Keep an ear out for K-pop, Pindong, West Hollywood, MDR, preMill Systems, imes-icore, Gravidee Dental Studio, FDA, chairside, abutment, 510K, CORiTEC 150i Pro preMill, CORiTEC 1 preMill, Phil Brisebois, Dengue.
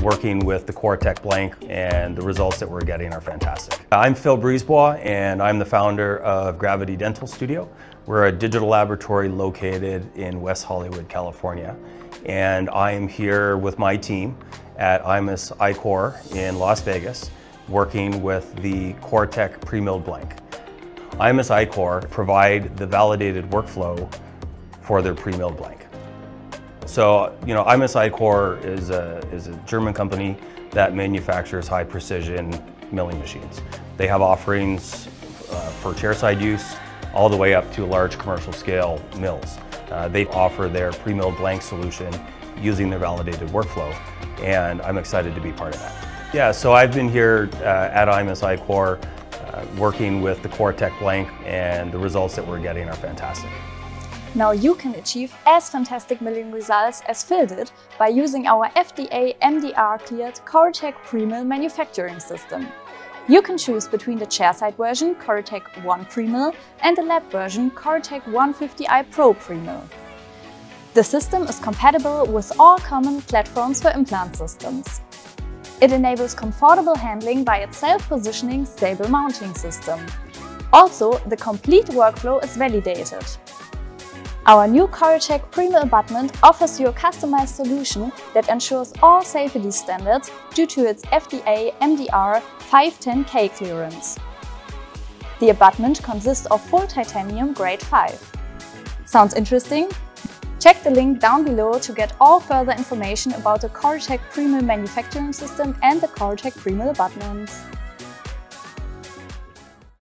working with the CORiTEC blank, and the results that we're getting are fantastic. I'm Phil Brisebois, and I'm the founder of Gravidee Dental Studio. We're a digital laboratory located in West Hollywood, California, and I am here with my team at imes-icore in Las Vegas, working with the CORiTEC pre-milled blank. imes-icore provide the validated workflow for their pre-milled blank. So, you know, imes-icore is a German company that manufactures high precision milling machines. They have offerings for chairside use all the way up to large commercial scale mills. They offer their pre-milled blank solution using their validated workflow, and I'm excited to be part of that. Yeah, so I've been here at imes-icore working with the CORiTEC blank, and the results that we're getting are fantastic. Now you can achieve as fantastic milling results as Phil did by using our FDA MDR cleared CORiTEC preMill manufacturing system. You can choose between the chairside version CORiTEC 1 preMill and the lab version CORiTEC 150i Pro preMill. The system is compatible with all common platforms for implant systems. It enables comfortable handling by its self-positioning stable mounting system. Also, the complete workflow is validated. Our new CORiTEC preMill abutment offers you a customized solution that ensures all safety standards due to its FDA MDR 510K clearance. The abutment consists of full titanium grade 5. Sounds interesting? Check the link down below to get all further information about the CORiTEC preMill manufacturing system and the CORiTEC preMill abutments.